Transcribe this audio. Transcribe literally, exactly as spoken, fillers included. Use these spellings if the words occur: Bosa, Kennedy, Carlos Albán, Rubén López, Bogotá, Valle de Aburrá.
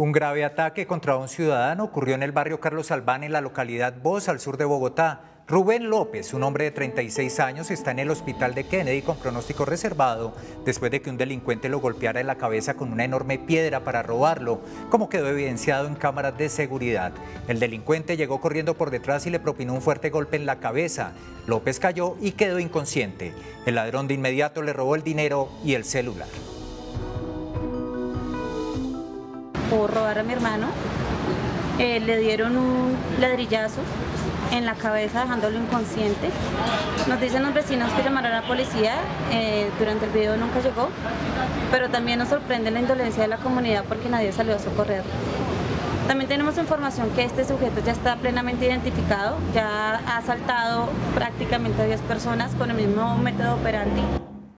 Un grave ataque contra un ciudadano ocurrió en el barrio Carlos Albán, en la localidad Bosa, al sur de Bogotá. Rubén López, un hombre de treinta y seis años, está en el hospital de Kennedy con pronóstico reservado después de que un delincuente lo golpeara en la cabeza con una enorme piedra para robarlo, como quedó evidenciado en cámaras de seguridad. El delincuente llegó corriendo por detrás y le propinó un fuerte golpe en la cabeza. López cayó y quedó inconsciente. El ladrón de inmediato le robó el dinero y el celular. Por robar a mi hermano, eh, le dieron un ladrillazo en la cabeza dejándolo inconsciente. Nos dicen los vecinos que llamaron a la policía, eh, durante el video nunca llegó, pero también nos sorprende la indolencia de la comunidad porque nadie salió a socorrer. También tenemos información que este sujeto ya está plenamente identificado, ya ha asaltado prácticamente a diez personas con el mismo método operandi.